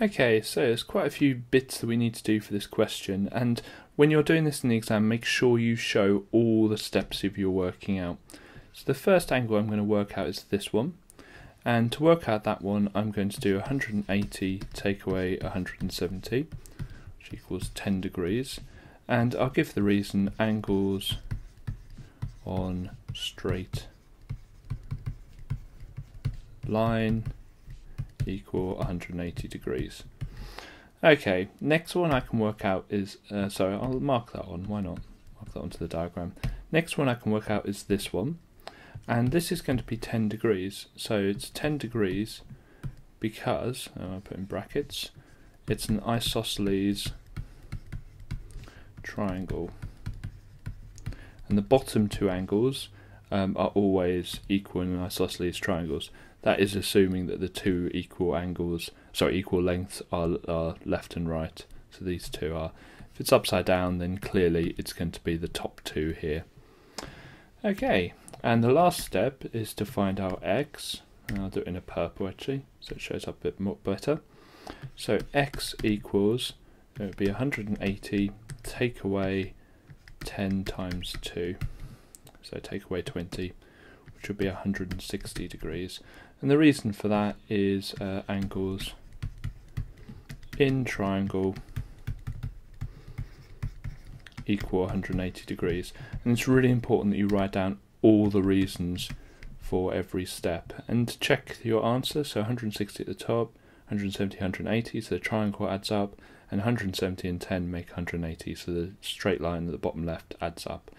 Okay, so there's quite a few bits that we need to do for this question, and when you're doing this in the exam, make sure you show all the steps if you're working out. So the first angle I'm going to work out is this one, and to work out that one I'm going to do 180 take away 170, which equals 10 degrees, and I'll give the reason angles on straight line equal 180 degrees. Okay, next one I can work out is, sorry, I'll mark that one, why not? Mark that onto the diagram. Next one I can work out is this one, and this is going to be 10 degrees, so it's 10 degrees because, I put in brackets, it's an isosceles triangle. And the bottom two angles are always equal in isosceles triangles. That is assuming that the two equal angles, sorry, equal lengths are left and right. So these two are. If it's upside down, then clearly it's going to be the top two here. Okay, and the last step is to find our x. And I'll do it in a purple actually, so it shows up a bit more better. So x equals, it would be 180 take away 10 times 2. So take away 20, which would be 160 degrees. And the reason for that is angles in triangle equal 180 degrees. And it's really important that you write down all the reasons for every step. And check your answer, so 160 at the top, 170, 180, so the triangle adds up, and 170 and 10 make 180, so the straight line at the bottom left adds up.